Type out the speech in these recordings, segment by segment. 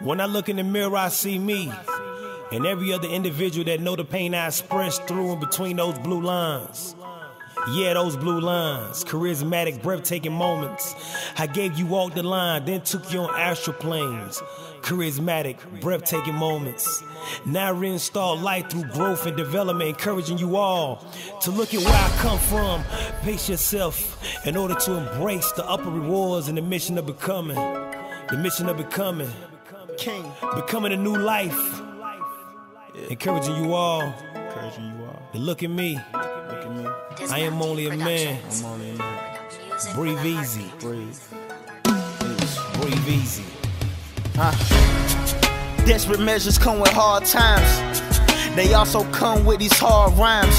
When I look in the mirror, I see me and every other individual that know the pain I express through and between those blue lines. Yeah, those blue lines, charismatic, breathtaking moments. I gave you all the line, then took you on astral planes. Charismatic, breathtaking moments. Now I reinstall light through growth and development, encouraging you all to look at where I come from. Pace yourself in order to embrace the upper rewards and the mission of becoming. The mission of becoming. King. Becoming a new life. Encouraging you all. Encouraging you all. To look at me. I am only a man. I'm only a man. Breathe easy. Breathe. Breathe easy. Desperate measures come with hard times. They also come with these hard rhymes.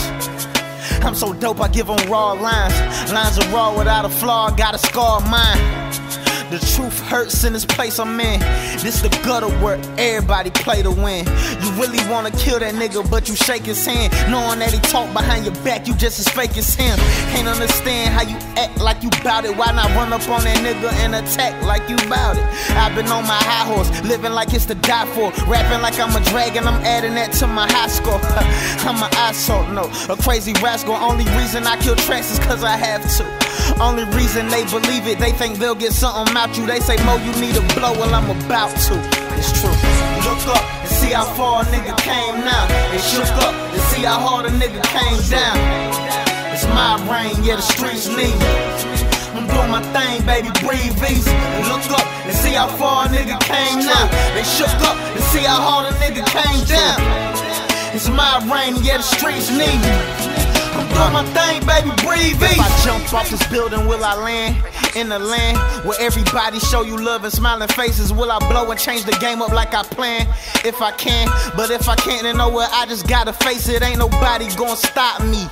I'm so dope, I give them raw lines. Lines are raw without a flaw, got a scar of mine. The truth hurts in this place I'm in. This the gutter where everybody play to win. You really wanna kill that nigga, but you shake his hand, knowing that he talk behind your back, you just as fake as him. Can't understand how you act like you bout it. Why not run up on that nigga and attack like you bout it? I've been on my high horse, living like it's to die for. Rapping like I'm a dragon, I'm adding that to my high score. I'm an eyesore, no, a crazy rascal. Only reason I kill tracks is cause I have to. Only reason they believe it, they think they'll get something out you. They say, Mo, you need a blow, well, I'm about to. It's true. Look up and see how far a nigga came now. And shook up and see how hard a nigga came down. It's my brain, yeah, the streets need me. I'm doing my thing, baby, breathe easy. And look up and see how far a nigga came now. They shook up and see how hard a nigga came down. It's my brain, yeah, the streets need me. I'm doing my thing, baby, breathe easy. If I jump off this building, will I land in the land where everybody show you love and smiling faces? Will I blow and change the game up like I planned? If I can, but if I can't, then nowhere, I just gotta face it. Ain't nobody gonna stop me.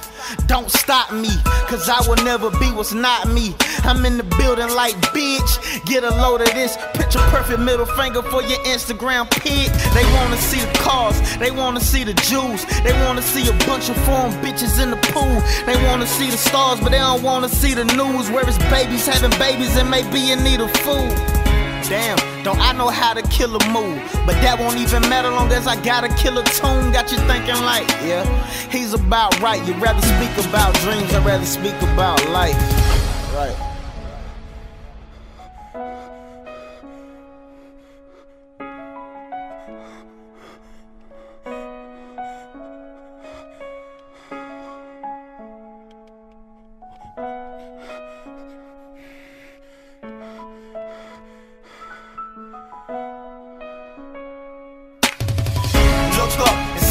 Don't stop me, cause I will never be what's not me. I'm in the building like, bitch, get a load of this. Picture perfect middle finger for your Instagram pic. They wanna see the cars, they wanna see the jewels, they wanna see a bunch of foreign bitches in the pool. They wanna see the stars, but they don't wanna see the news, where it's babies having babies and may be in need of food. Damn, don't I know how to kill a mood, but that won't even matter long as I got a killer tune. Got you thinking like, yeah, he's about right. You'd rather speak about dreams, I'd rather speak about life. Right.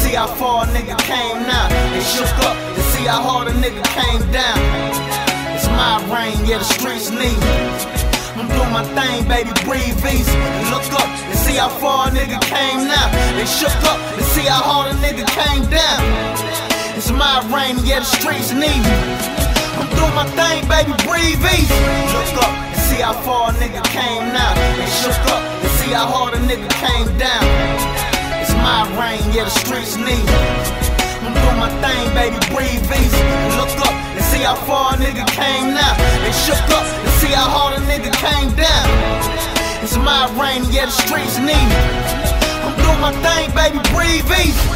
See how far a nigga came now. They shook up to see how hard a nigga came down. It's my brain, yeah, the streets need me. I'm doing my thing, baby, breathe easy. And look up and see how far a nigga came now. They shook up to see how hard a nigga came down. It's my brain, yeah, the streets need me. I'm doing my thing, baby, breathe easy. Look up and see how far a nigga came now. They shook up to see how hard a nigga came down. It's my rain, yeah, the streets need me. I'm doing my thing, baby, breathe easy. Look up and see how far a nigga came now. They shook up and see how hard a nigga came down. It's my rain, yeah, the streets need me. I'm doing my thing, baby, breathe easy.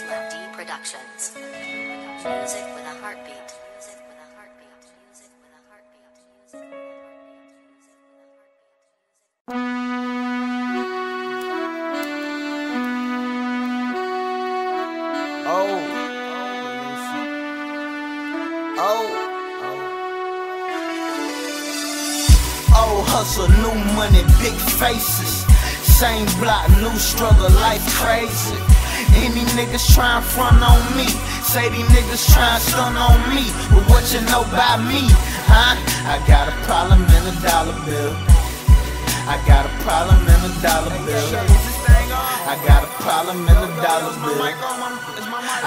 Disrupti Productions. Music with a heartbeat. Oh, hustle, new money, big faces. Same block, new struggle, life crazy. Any niggas tryna front on me, say these niggas tryna stun on me, but what you know by me, huh? I got a problem in a dollar bill. I got a problem in a dollar bill. I got a problem in a dollar bill.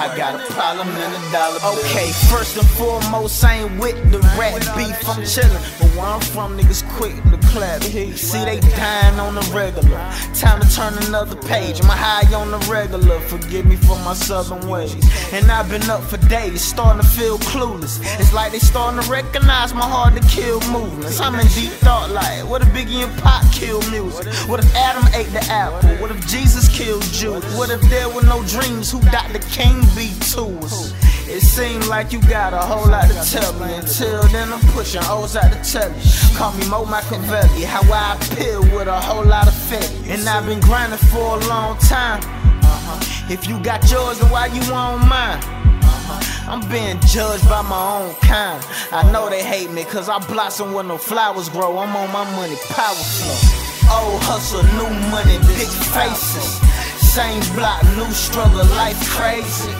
I got a problem in a dollar bill. Okay, first and foremost, I ain't with the rat beef, I'm chillin', but where I'm from, niggas quick to clapping. See, they dying on the regular. Time to turn another page. My high on the regular. Forgive me for my southern ways. And I've been up for days, starting to feel clueless. It's like they starting to recognize my hard to kill movements. I'm in deep thought like, what if Biggie and Pop killed music? What if Adam ate the apple? What if Jesus killed Judas? What if there were no dreams? Who Dr. King be to us? It seems like you got a whole lot to tell me. Until then I'm pushing O's out the telly. Call me Mo Machiavelli, how I appeal with a whole lot of fit. And I've been grinding for a long time. If you got yours, then why you on mine? I'm being judged by my own kind. I know they hate me, cause I blossom when no flowers grow. I'm on my money power flow. Old hustle, new money, big faces. Same block, new struggle, life crazy.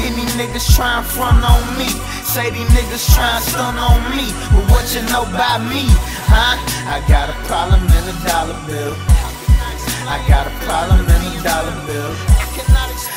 Any niggas tryna front on me, say these niggas tryna stun on me, but what you know about me, huh? I got a problem in a dollar bill. I got a problem in a dollar bill.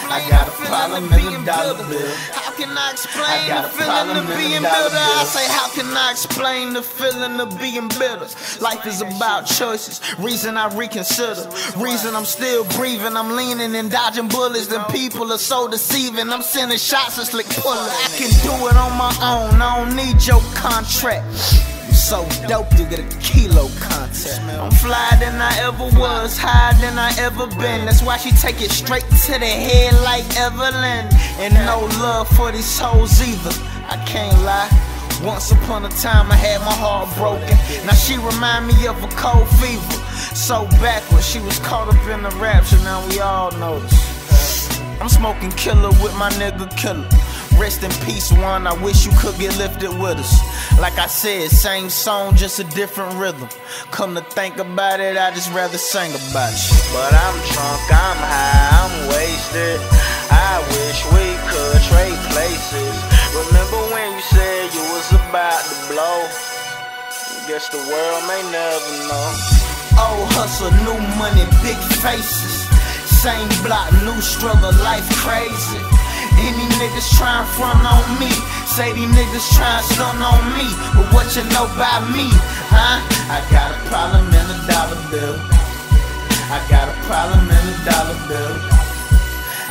I got a problem in a dollar bill. How can I explain the feeling of being bitter? I say, how can I explain the feeling of being bitter? Life is about choices. Reason I reconsider. Reason I'm still breathing. I'm leaning and dodging bullets. Them people are so deceiving. I'm sending shots and slick pullers. I can do it on my own. I don't need your contract. So dope to get a kilo contact. I'm flyer than I ever was, higher than I ever been. That's why she take it straight to the head like Evelyn. And no love for these hoes either, I can't lie. Once upon a time I had my heart broken. Now she remind me of a cold fever. So backwards, she was caught up in the rapture. Now we all know this. I'm smoking killer with my nigga killer. Rest in peace, one. I wish you could get lifted with us. Like I said, same song, just a different rhythm. Come to think about it, I just rather sing about it. But I'm drunk, I'm high, I'm wasted. I wish we could trade places. Remember when you said you was about to blow? Guess the world may never know. Old hustle, new money, big faces. Same block, new struggle, life crazy. Any niggas tryna front on me, say these niggas tryna stun on me, but what you know about me, huh? I got a problem in a dollar bill. I got a problem in a dollar bill.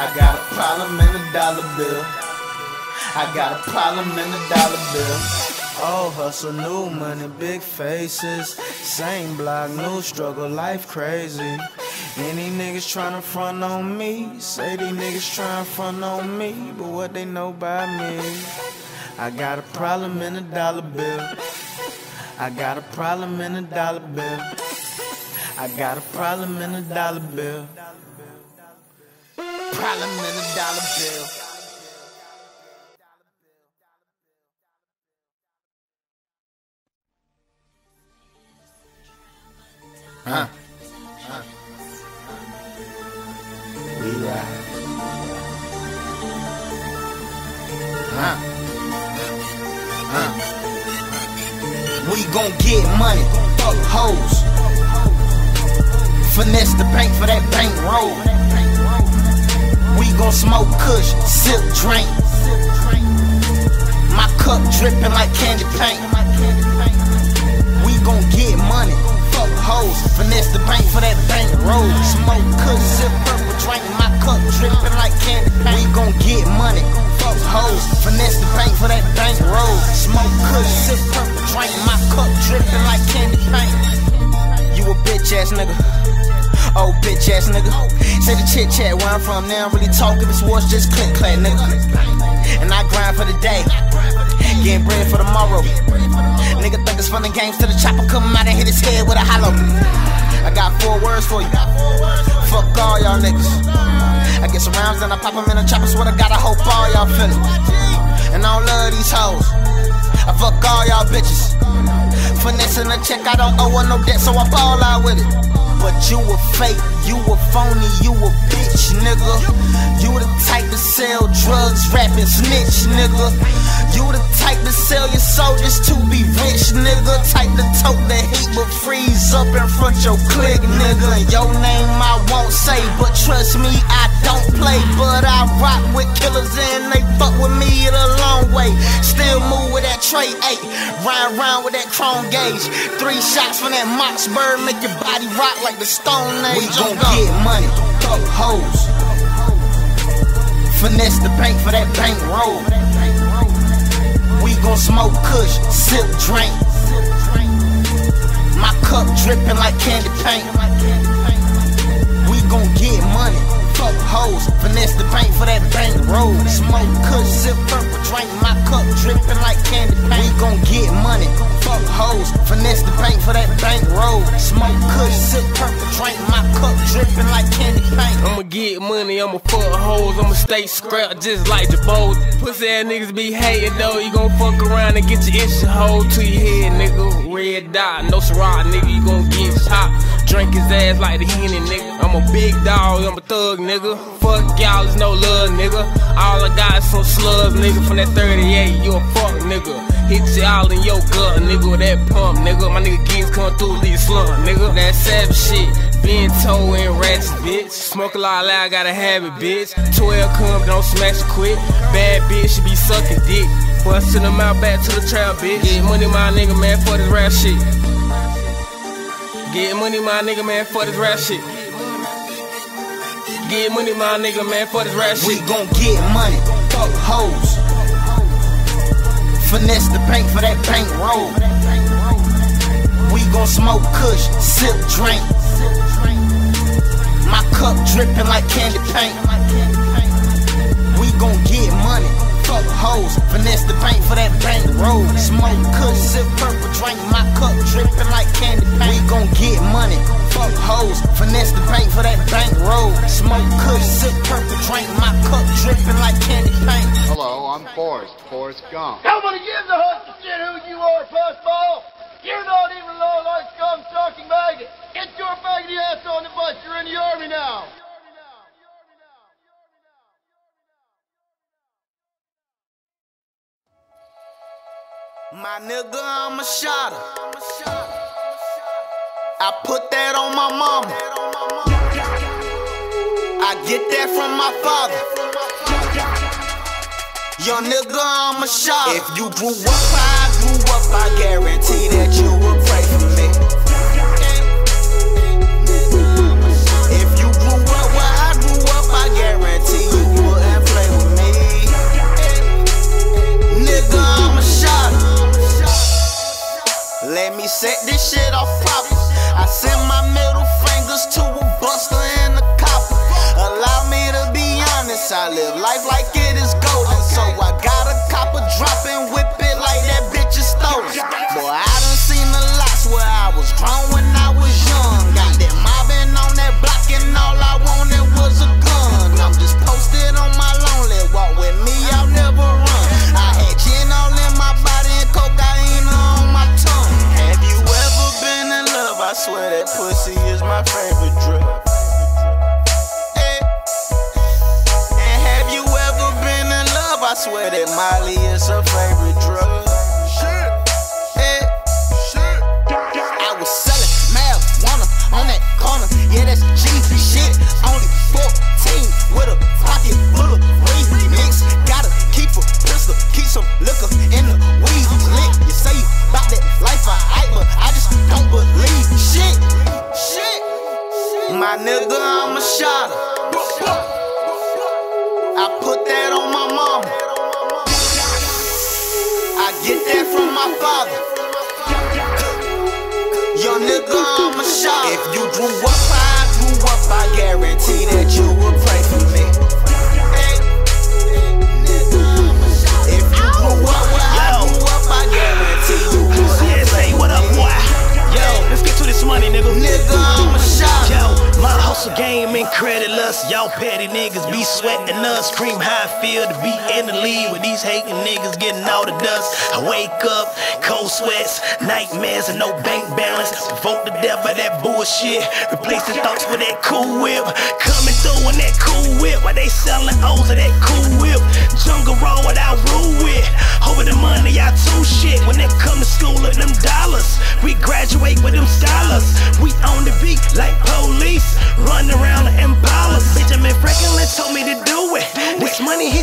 I got a problem in a dollar bill. I got a problem in a dollar bill. Oh, hustle, new money, big faces. Same block, new struggle, life crazy. Any niggas tryna front on me, say these niggas tryna front on me, but what they know about me. I got a problem in a dollar bill. I got a problem in a dollar bill. I got a problem in a dollar bill. Problem in a dollar bill. We gon' get money, fuck hoes. Finesse the bank for that bank roll. We gon' smoke kush, sip drink. My cup drippin' like candy paint. We gon' get money, fuck hoes. Finesse the bank for that bank roll. Smoke kush, sip purple drink. My cup drippin' like candy paint. We gon' get money, fuck hoes. Finesse the bank for that bank roll. Smoke kush, sip purple drink. My cup drippin' like candy paint. You a bitch ass nigga. Oh, bitch ass nigga. Say the chit chat where I'm from. Now I'm really talking. This war's just click clack nigga. And I grind for the day, getting bread for tomorrow. Nigga think it's fun and games till the chopper come out and hit his head with a hollow. I got 4 words for you. Fuck all y'all niggas. I get some rounds and I pop them in a chopper. Swear to God I hope all y'all feel it. And I don't love these hoes. I fuck all y'all bitches. Finessing a check, I don't owe her no debt, so I ball out with it. But you a fake, you a phony, you a bitch, nigga. You the type to sell drugs, rap and snitch, nigga. You the type to sell your soul just to be rich, nigga. Type to tote the heat but freeze up in front your clique, nigga. Your name I won't say, but trust me, I Don't play, but I rock with killers and they fuck with me the long way. Still move with that tray 8, round round with that chrome gauge. 3 shots from that Moxburg make your body rock like the Stone Age. We gon' get money, throw hoes, finesse the bank for that bank roll. We gon' smoke kush, sip drink, my cup drippin' like candy paint. We gon' get money, fuck hoes, finesse the paint for that bank roll. Smoke kush, sip purple drink, my cup drippin' like candy paint. We gon' get money, fuck hoes, finesse the paint for that bank roll. Smoke kush, sip purple drink, my cup drippin' like candy paint. I'ma get money, I'ma fuck hoes, I'ma stay scrapped just like Jabos. Pussy ass niggas be hating though, you gon' fuck around and get your issue hold to your head, nigga. Red dot, no Ciroc, nigga, you gon' get shot. Drink his ass like the Henny, nigga. I'm a big dog, I'm a thug, nigga. Fuck y'all, there's no love, nigga. All I got is some slugs, nigga. From that 38, you a fuck, nigga. Hit y'all in your gut, nigga, with that pump, nigga. My nigga kids come through, leave slump, nigga. That savage shit, being toe and ratchet, bitch. Smoke a lot loud, gotta have it, bitch. 12 come, don't smash it quick. Bad bitch, she be sucking dick. Bust in the mouth, back to the trap, bitch. Get money, my nigga, man, for this rap shit. Get money, my nigga, man, for this rap shit. Get money, my nigga, man, for this rap shit. We gon' get money, fuck hoes, finesse the bank for that bank roll. We gon' smoke kush, sip drink, my cup drippin' like candy paint. We gon' get money, fuck hoes, finesse the bank for that bank roll. Smoke kush, sip purple drink, my cup drippin' like candy paint. We gon' get money, fuck hoes, finesse the bank for that bank roll. Smoke kush, sip purple drink, my cup drippin' like candy paint. Hello, I'm Forrest Gump. Nobody gives a hoot shit who you are, pussball. You're not even low-life scum talking maggot. Get your faggoty ass on the bus. You're in the army now. My nigga, I'm a shotter. I put that on my mama. I get that from my father. Young nigga, I'm a shot. If you grew up, I grew up, I guarantee that you will pray for me. If you grew up where I grew up, I guarantee you wouldn't play with me. Nigga, I'm a shot. Let me set this shit off pop. I send my middle fingers to a buster and a copper. Allow me to be honest, I live life like it is golden. So I got a copper drop and whip it like that bitch is stolen. Boy, I done seen the lots where I was grown when I was young. Got that mobbing on that block and all I wanted was a gun. I'm just posted on my lonely, walk with me, I'll never run. I had gin all in my body and cocaine on my tongue. Have you ever been in love? I swear that pussy is my favorite drug. I swear that Molly is her favorite drug. Shit, yeah. Shit. I was selling marijuana on that corner. Yeah, that's cheesy shit. Only 14 with a pocket full of remix. Gotta keep a pistol, keep some liquor in the weed. Lit. You say you bout that life, I but I just don't believe shit. Shit. My nigga, I'm a shotter. I put that on my mama. Get that from my father. Young nigga, I'm a shot. If you grew up, I grew up, I guarantee that you will pray for me. If you grew up, I grew up, I guarantee you will pray for me. What up, boy? Yo, let's get to this money, nigga. Nigga, I'm a shot. Yo, my hustle game and credit lust. Y'all petty niggas be sweating us. Scream how I feel to be in the lead with these hating niggas getting all the dust. I wake up, cold sweats, nightmares and no bank balance. Vote the devil for that bullshit. Replacing thoughts with that cool whip. Coming through in that cool whip. Why they selling O's of that cool whip? Jungle roll what I rule with. Over the money, I too shit. When they come to school with them dollars, we graduate with them scholars. We on the beat like police, run around the Impalas. Benjamin Franklin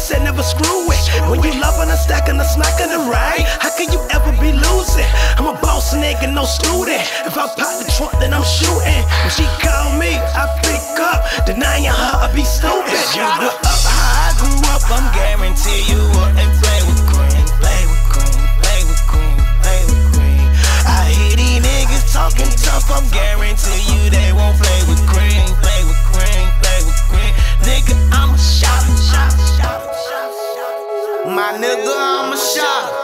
said never screw it. When you loving a stacking a snacking a ride, how can you ever be losing? I'm a boss nigga, no student. If I pop the trunk, then I'm shooting. When she call me, I pick up. Denying her, I be stupid. You were up how I grew up, I'm guarantee you wouldn't play with green, play with green, play with green, play with green. I hear these niggas talking tough, I'm guarantee you they won't play with green, play with green, play with green. Nigga, I'm a shotter, shotter, shotter, shotter. My nigga, I'm a shotter.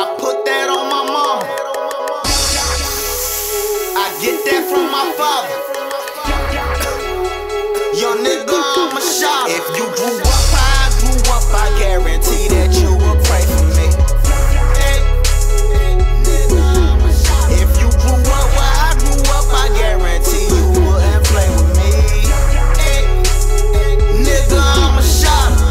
I put that on my mama. I get that from my father. Your nigga, I'm a shotter. If you grew up, I guarantee that you will pray for me. Hey, nigga, I'm a shotter. If you grew up where I grew up, I guarantee you wouldn't play with me. Hey, nigga, I'm a shotter.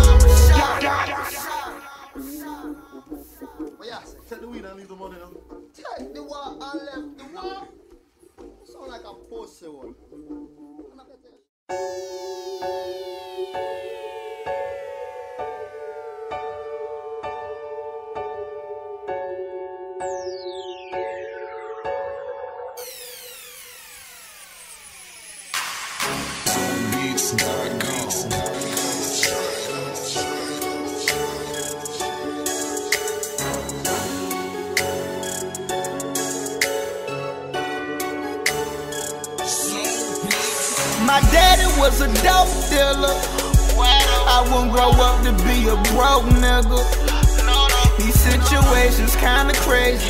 Take the weed and leave the money now. Take the wall and left the wall. Sound like a pussy one. My daddy was a dope dealer. I wouldn't grow up to be a broke nigga. These situations kinda crazy.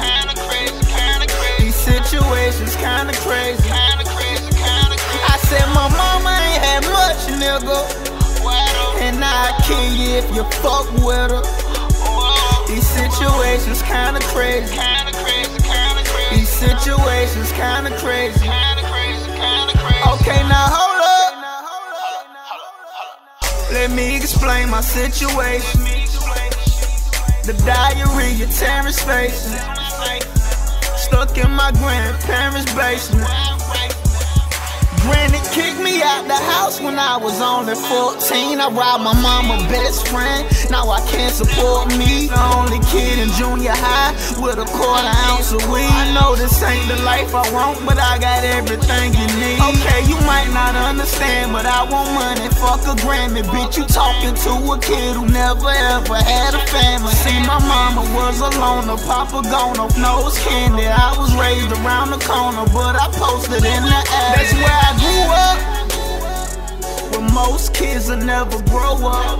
These situations kinda crazy. I said my mama ain't had much, nigga, and I kill you if you fuck with her. These situations kinda crazy. These situations kinda crazy. Okay, now hold. Let me explain my situation. The diarrhea tearing spaces. Stuck in my grandparents' basement. Granny kicked me out the house when I was only 14. I robbed my mama's best friend. Now I can't support me. The only kid in junior high with a quarter-ounce of weed. I know this ain't the life I want, but I got everything you need. Okay, you might not understand, but I want money. Fuck a Grammy, bitch. You talking to a kid who never ever had a family. See, my mama was a loner, papa gone off nose candy. I was raised around the corner, but I posted in the attic. That's where I grew up, but most kids will never grow up.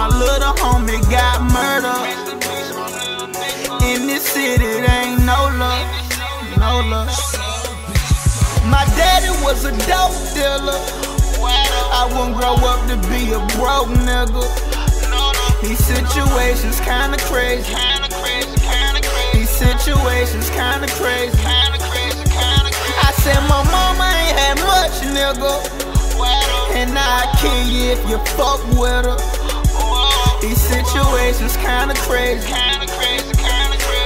My little homie got murdered. In this city, there ain't no love, no love. My daddy was a dope dealer. I wouldn't grow up to be a broke nigga. These situations kinda crazy. These situations kinda crazy. I said my mama ain't had much, nigga, and I kill you if you fuck with her. These situations kinda crazy.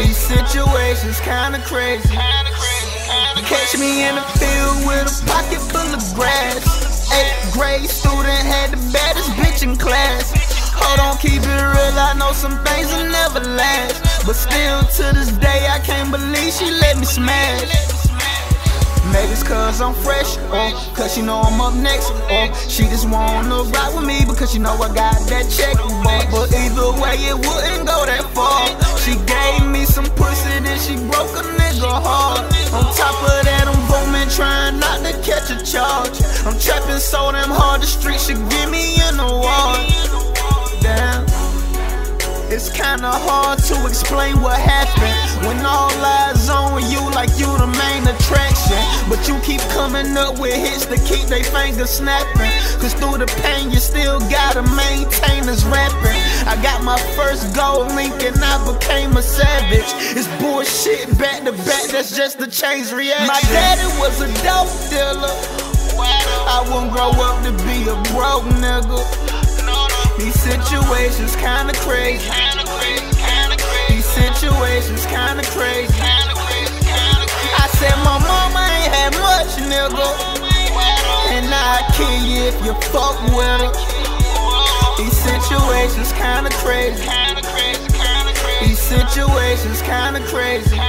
These situations kinda crazy. Catch me in the field with a pocket full of grass. 8th grade student had the baddest bitch in class. Hold on, keep it real, I know some things will never last, but still to this day I can't believe she let me smash. Maybe it's cause I'm fresh, or cause she know I'm up next, or she just wanna ride with me because she know I got that check, but either way it wouldn't go that far. She gave me some pussy, then she broke a nigga hard. On top of that, I'm booming, trying not to catch a charge. I'm trapping so damn hard, the street should give me an award. Damn, it's kinda hard to explain what happened when all eyes on you like you the main attraction, but you keep coming up with hits to keep they fingers snapping, cause through the pain you still gotta maintain this rapping. I got my first gold link and I became a savage. It's bullshit back to back, that's just the chain's reaction. My daddy was a dope dealer. I wouldn't grow up to be a broke nigga. These situations kinda crazy. Situations kinda crazy. I said my mama ain't had much, nigga, and I kill you if you fuck with her. These situations kinda crazy. These situations kinda crazy.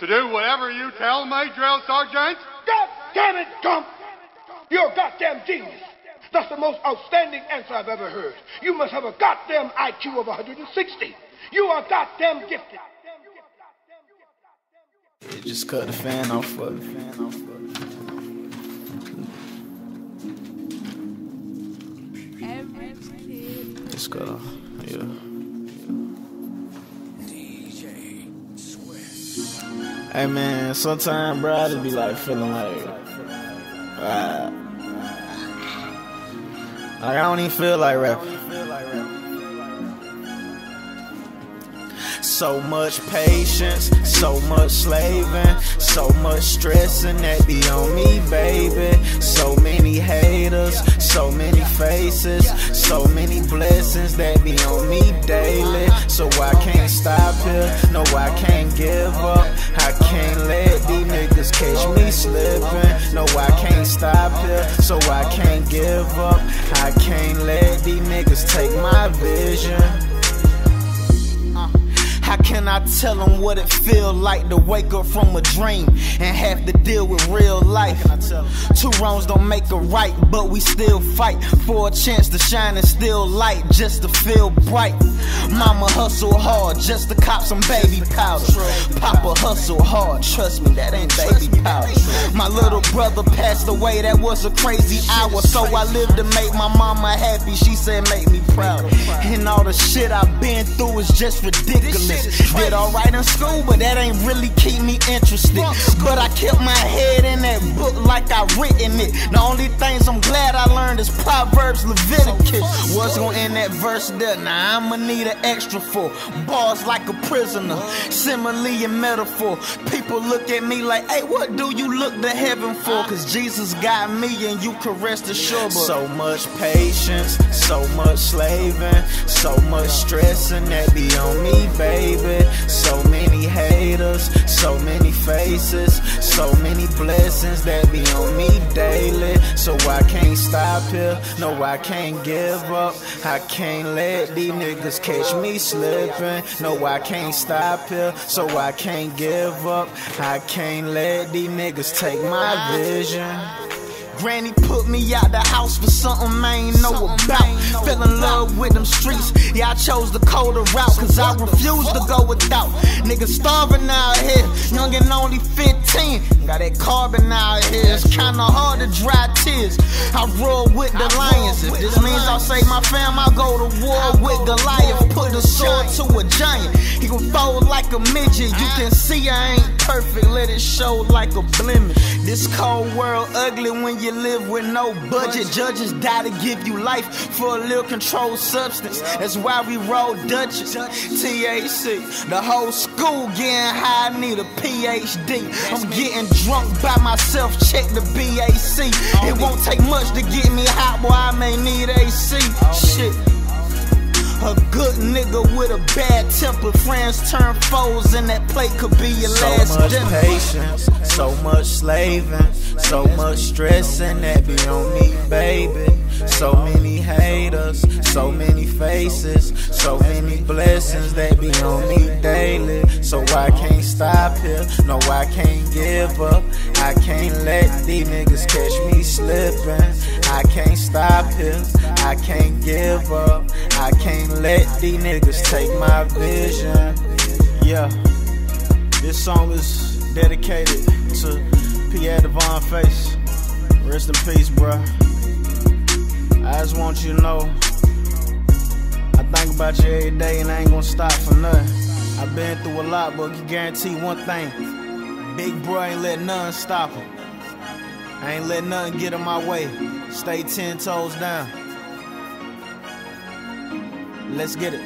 To do whatever you tell me, Drill Sergeant? God damn it, Gump! You're a goddamn genius. That's the most outstanding answer I've ever heard. You must have a goddamn IQ of 160. You are goddamn gifted. They just cut the fan off for the fan off. Everything. Just cut off, yeah. Hey man, sometimes bro, I just be like feeling like I don't even feel like rapping. So much patience, so much slaving, so much stressing that be on me, baby. So many haters, so many faces, so many blessings that be on me daily. So I can't stop here, no I can't give up. I can't let these niggas catch me slipping. No I can't stop here, so I can't give up. I can't let these niggas take my vision. How can I tell them what it feel like to wake up from a dream and have to deal with real life? Two wrongs don't make a right, but we still fight for a chance to shine and still light just to feel bright. Mama hustle hard just to cop some baby powder. Papa hustle hard, trust me, that ain't baby powder. My little brother passed away, that was a crazy hour, so I lived to make my mama happy. She said make me proud. And all the shit I've been through is just ridiculous. Did alright in school, but that ain't really keep me interested. But I kept my head in that book like I written it. The only things I'm glad I learned is Proverbs, Leviticus. What's gonna end that verse there? Now I'ma need an extra for bars like a prisoner, simile and metaphor. People look at me like, hey, what do you look to heaven for? Cause Jesus got me and you can rest assured. So much patience, so much slaving, so much stressing that be on me, baby. So many haters, so many faces, so many blessings that be on me daily. So I can't stop here, no I can't give up. I can't let these niggas catch me slipping. No I can't stop here, so I can't give up. I can't let these niggas take my vision. Granny put me out the house for something I ain't know about. Fell in love with them streets, yeah I chose the colder route, cause I refuse to go without. Niggas starving out here, young and only 15. Got that carbon out here, it's kinda hard to dry tears. I roll with the lions, if this means I'll save my fam, I'll go to war with Goliath. Put a sword to a giant, he gon' fold like a midget. You can see I ain't perfect, let it show like a blemish. This cold world ugly when you live with no budget. Judges die to give you life for a little controlled substance. That's why we roll Dutchess, THC. The whole school getting high, I need a PhD. I'm getting drunk by myself, check the BAC. It won't take much to get me hot, boy, I may need AC. Shit. A good nigga with a bad temper, friends turn foes, and that plate could be your last dinner. So much patience, so much slaving, so much stressing that be on me, baby. So many haters, so many faces, so many blessings that be on me daily. So I can't stop here, no I can't give up. I can't let these niggas catch me slipping. I can't stop here, I can't give up. I can't let these niggas take my vision. Yeah, this song is dedicated to Pierre Devon Face. Rest in peace, bruh. I just want you to know I think about you every day and I ain't gonna stop for nothing. I've been through a lot, but I can guarantee one thing: big bruh ain't let nothing stop him. I ain't let nothing get in my way. Stay 10 toes down. Let's get it.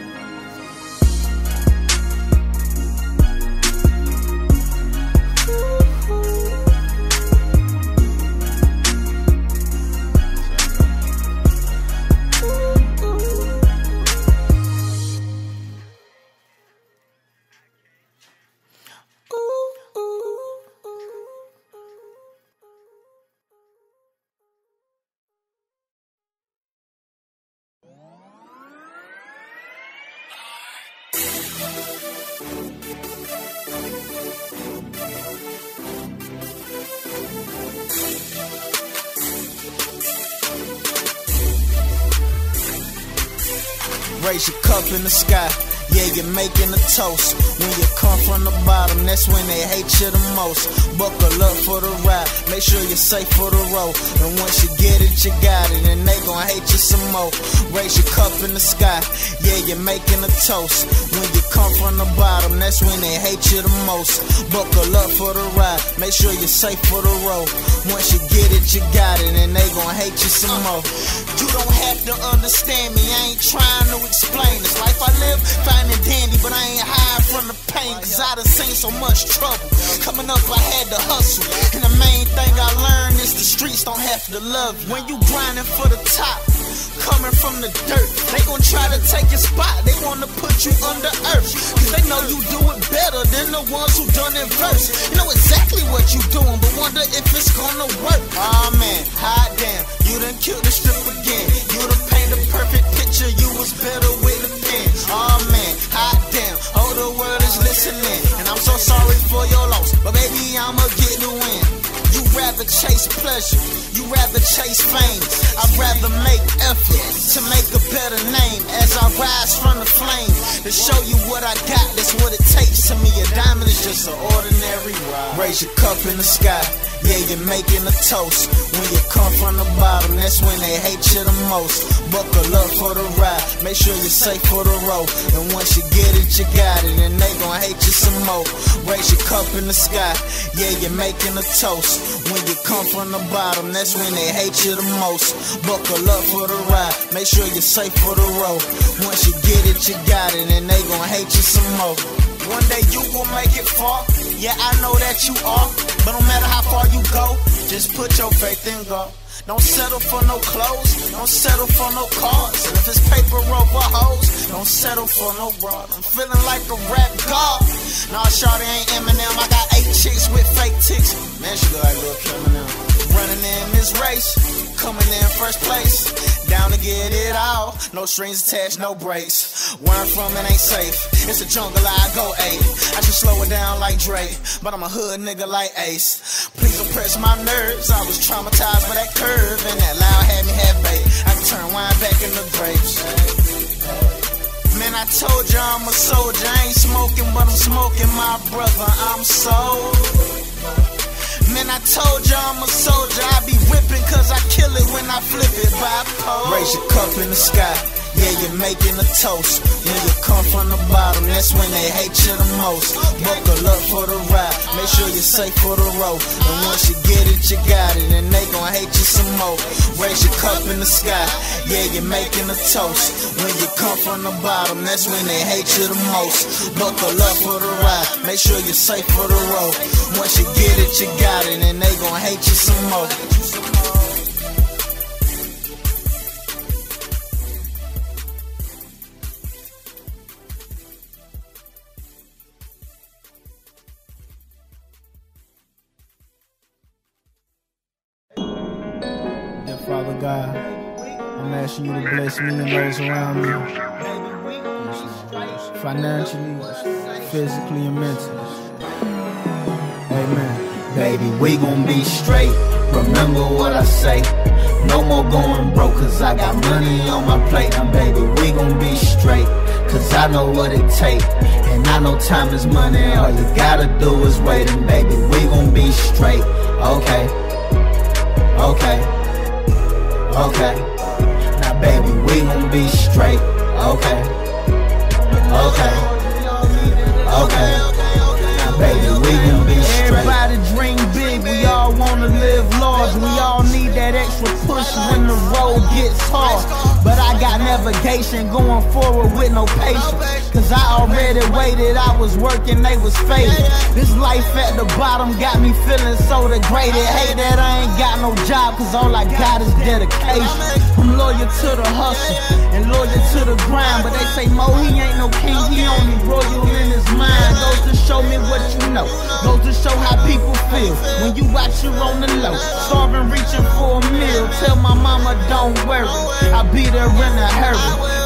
Raise your cup in the sky, yeah, you're making a toast. When you come from the bottom, that's when they hate you the most. Buckle up for the ride, make sure you're safe for the road. And once you get it, you got it, and they gon' hate you some more. Raise your cup in the sky, yeah, you're making a toast. When you come from the bottom, that's when they hate you the most. Buckle up for the ride, make sure you're safe for the road. Once you get it, you got it, and they gon' hate you some more. You don't have to understand me, I ain't trying to explain this life I live, fine and dandy, but I ain't hiding from the pain, cause I done seen so much trouble. Coming up, I had to hustle, and the main thing I learned is the streets don't have to love you. When you grinding for the top, coming from the dirt, they gon' try to take your spot, they wanna put you under earth, cause they know you do it better than the ones who done it first. You know exactly what you doing, but wonder if it's gonna work. Aw man, hot damn, you done killed the strip again. You done paint the perfect picture, you was better with the pen. Aw man, hot damn, oh the world is listening, and I'm so sorry for your loss, but baby I'ma get the win. You rather chase pleasure, you rather chase fame. I'd rather make effort to make a better name. As I rise from the flame, to show you what I got, that's what it takes to me. A diamond is just an ordinary ride. Raise your cup in the sky, yeah, you're making a toast. When you come from the bottom, that's when they hate you the most. Buckle up for the ride, make sure you're safe for the road. And once you get it, you got it, and they gon' hate you some more. Raise your cup in the sky, yeah, you're making a toast. When you come from the bottom, that's when they hate you the most. Buckle up for the ride, make sure you're safe for the road. Once you get it, you got it, and they gon' hate you some more. One day you will make it far, yeah, I know that you are. But no matter how far you go, just put your faith in God. Don't settle for no clothes, don't settle for no cars. And if it's paper, rope, or hose, don't settle for no broad. I'm feeling like a rap god. Nah, shawty ain't Eminem, I got 8 chicks with fake ticks. Man, she look like Lil' Criminal. Running in this race, coming in first place. Down to get it all, no strings attached, no brakes. Where I'm from, it ain't safe, it's a jungle, I go ape. I should slow it down like Drake, but I'm a hood nigga like Ace. Please don't press my nerves, I was traumatized by that curve, and that loud had me half baked. I can turn wine back into grapes. Man, I told you I'm a soldier, I ain't smoking, but I'm smoking my brother, I'm sold. Man, I told you I'm a soldier, I be whipping, cause I kill it when I flip it by pole. Raise your cup in the sky, yeah, you're making a toast. When you come from the bottom, that's when they hate you the most. Buckle up for the ride, make sure you're safe for the road. And once you get it, you got it, and they gon' hate you some more. Raise your cup in the sky, yeah, you're making a toast. When you come from the bottom, that's when they hate you the most. Buckle up for the ride, make sure you're safe for the road. Once you get it, you got it, and they gon' hate you some more. Father God, I'm asking you to bless me and those around me, financially, physically, and mentally. Amen. Baby, we gon' be straight, remember what I say. No more going broke, cause I got money on my plate. Now baby, we gon' be straight, cause I know what it take. And I know time is money, all you gotta do is wait. And baby, we gon' be straight, okay, okay, okay. Now baby, we gon' be straight, okay, okay, okay. Now baby, we gon' be straight. Everybody dream big, we all wanna live large. We all need that extra push when the road gets hard. But I got navigation going forward with no patience, cause I already waited, I was working, they was faded. This life at the bottom got me feeling so degraded. Hate that I ain't got no job, cause all I got is dedication. I'm loyal to the hustle, and loyal to the grind. But they say, Mo, he ain't no king, he only royal in his mind. Goes to show me what you know, goes to show how people feel when you out here on the low, starving, reaching for a meal. Tell my mama, don't worry, I'll be there in a hurry.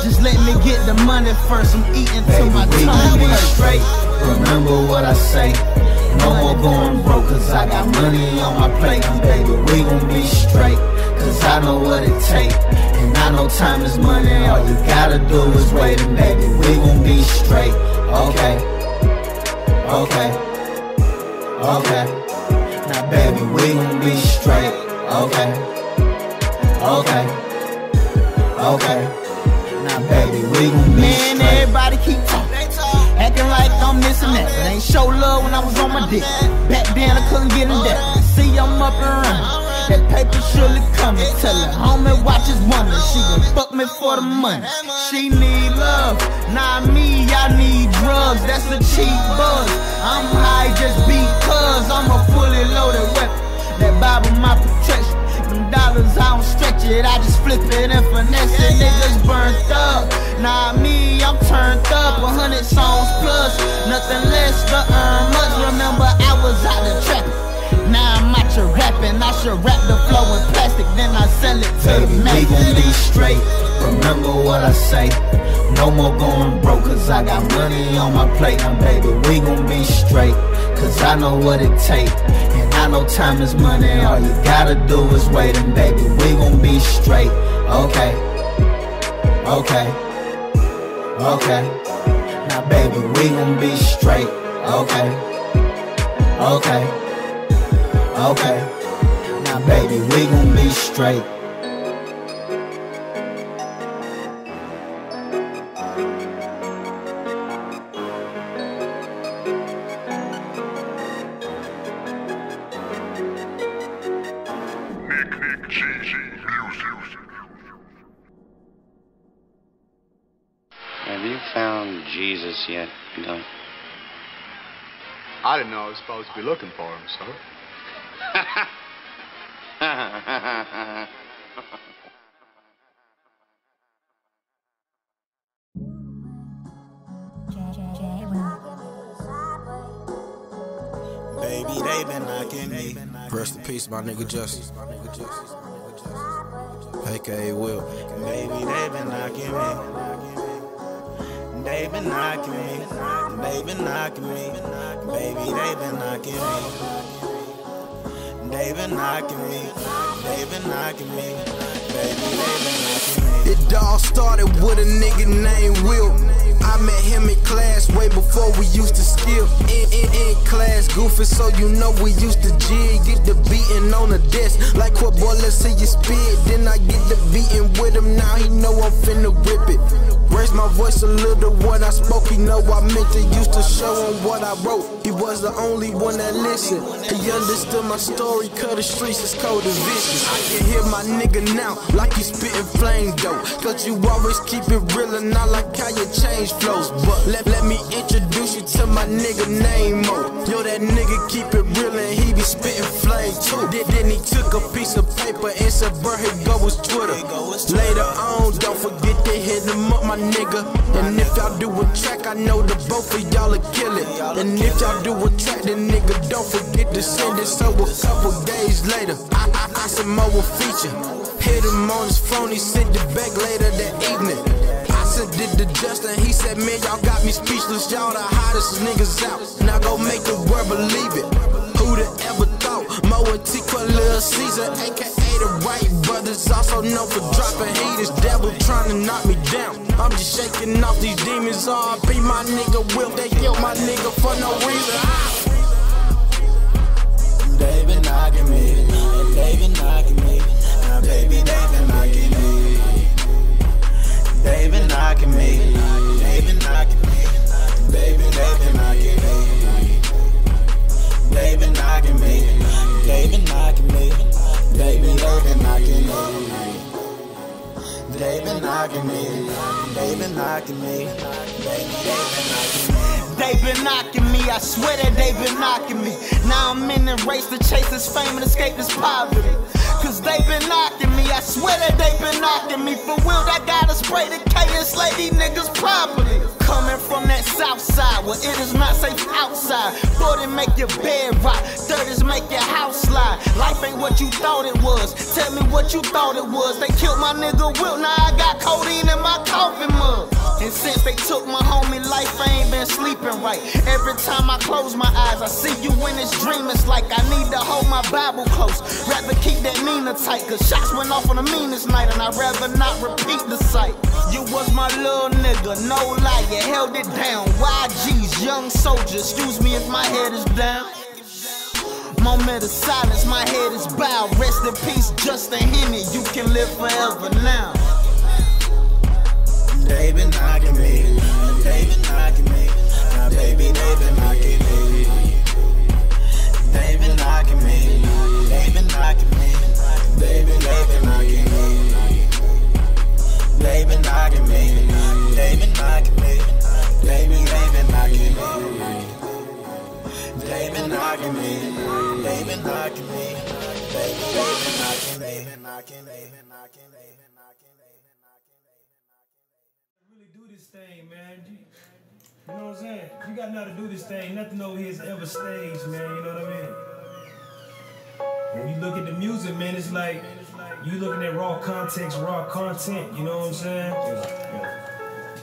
Just let me get the money first, I'm eating till my tongue be straight. Remember what I say, no more going broke, cause I got money on my plate. And baby, we gon' be straight, cause I know what it take. And I know time is money, all you gotta do is wait. And baby, we gon' be straight, okay, okay, okay. Now baby, we gon' be straight, okay, okay, Okay. Now, baby, we gon' be straight. Man, everybody keep talking, acting like I'm this and that, but ain't show love when I was on my dick. Back then, I couldn't get in that. See, I'm up and running. That paper surely coming. Tell her homie, watch his woman. She gon' fuck me for the money. She need love, not me. I need drugs. That's a cheap buzz. I'm high just because I'm a fully loaded weapon. That Bible my protection. Them dollars I don't stretch it. I just flip it and finesse it. Niggas burnt up, not me. I'm turned up. 100 songs plus, nothing less to earn much. Remember I was out the traffic. Now I'm out here rapping, I should rap the flow in plastic, then I sell it to the man. We gon' be straight, remember what I say. No more going broke, cause I got money on my plate. Now baby, we gon' be straight, cause I know what it takes. And I know time is money, all you gotta do is wait. And baby, we gon' be straight, okay. Okay. Okay. Now baby, we gon' be straight, okay. Okay. Okay, now baby, we gon' be straight. Have you found Jesus yet, Doug? I didn't know I was supposed to be looking for him, so. Baby, they been knocking me. Rest in peace, my nigga Justin. AKA Will. Baby, they been knocking me. They been knocking me. They been knocking me. Baby, they been knocking me. They been knocking me, they been knocking me, baby, they been knocking me. It all started with a nigga named Will. I met him in class way before we used to skill. In class, goofy, so you know we used to jig. Get the beating on the desk, like what boy, let's see you spit. Then I get the beating with him, now he know I'm finna rip it. Raise my voice a little when I spoke, he know I meant it. Used to show him what I wrote, he was the only one that listened. He understood my story, cause the streets is cold and vicious. I can hear my nigga now, like you spitting flame dope. Cause you always keep it real and I like how you change flows. But let me introduce you to my nigga name Mo. Yo, that nigga keep it real and he be spitting flame too. Then he took a piece of paper and said, bro, here go his Twitter. Later on, don't forget to hit him up, my nigga. And if y'all do a track, I know the both of y'all are killing. And if y'all do a track, then nigga don't forget to send it. So a couple days later, I said Mo will feature. Hit him on his phone, he sent it back later that evening. I said did the Justin, he said, man, y'all got me speechless. Y'all the hottest niggas out. Now go make the world believe it. Who'da ever thought Mo and T-Quil, Lil Caesar, a.k.a. the Wright brothers, also known for dropping haters. Devil trying to knock me down, I'm just shaking off these demons. R.I.P. my nigga Will, they killed my nigga for no reason. They been knocking me, they been knocking me, baby, they been knocking me. They been knocking me, they been knocking me, baby, they been knocking me. They been knocking me, they been knocking me. They been knocking me. They been knocking me. They been knocking me. They been knocking me. I swear that they been knocking me. Now I'm in the race to chase this fame and escape this poverty. Cause they been knocking me. I swear that they been knocking me. For real, I gotta spray the K and slay these niggas properly. Coming from that south side, where it is not safe outside. 40 make your bed rock, 30s make your house slide. Life ain't what you thought it was, tell me what you thought it was. They killed my nigga Will, now I got codeine in my coffee mug. And since they took my homie life, I ain't been sleeping right. Every time I close my eyes, I see you in this dream. It's like I need to hold my Bible close, rather keep that Nina tight. Cause shots went off on the meanest night, and I'd rather not repeat the sight. You was my little nigga, no lie. You held it down, YG's young soldier. Excuse me if my head is down. Moment of silence, my head is bowed. Rest in peace, Justin Henry. You can live forever now. They've been knocking me. They've been knocking me. My baby, they've been knocking me. They've been knocking me. They've been knocking me. They've been knocking me. They've been knocking me. They've been knocking me. They've been knocking me. They've been knocking me. They've been knocking me. They've been knocking me. Do this thing, man. You know what I'm saying? You got now to do this thing. Nothing over here is ever staged, man. You know what I mean? When you look at the music, man, it's like you looking at raw context, raw content. You know what I'm saying?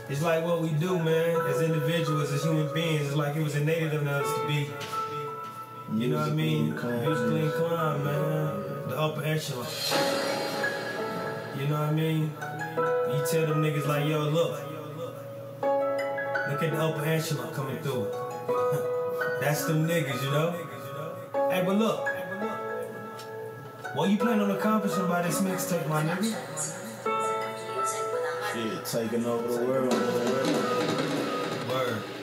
It's like what we do, man, as individuals, as human beings. It's like it was innate in us to be. You know what I mean? Musically inclined, man. The upper echelon. You know what I mean? You tell them niggas like, yo, look. Look at the upper echelon coming through. That's them niggas, you know? Hey, but look. What you plan on accomplishing by this mixtape, my nigga? Shit, taking over the world. Word.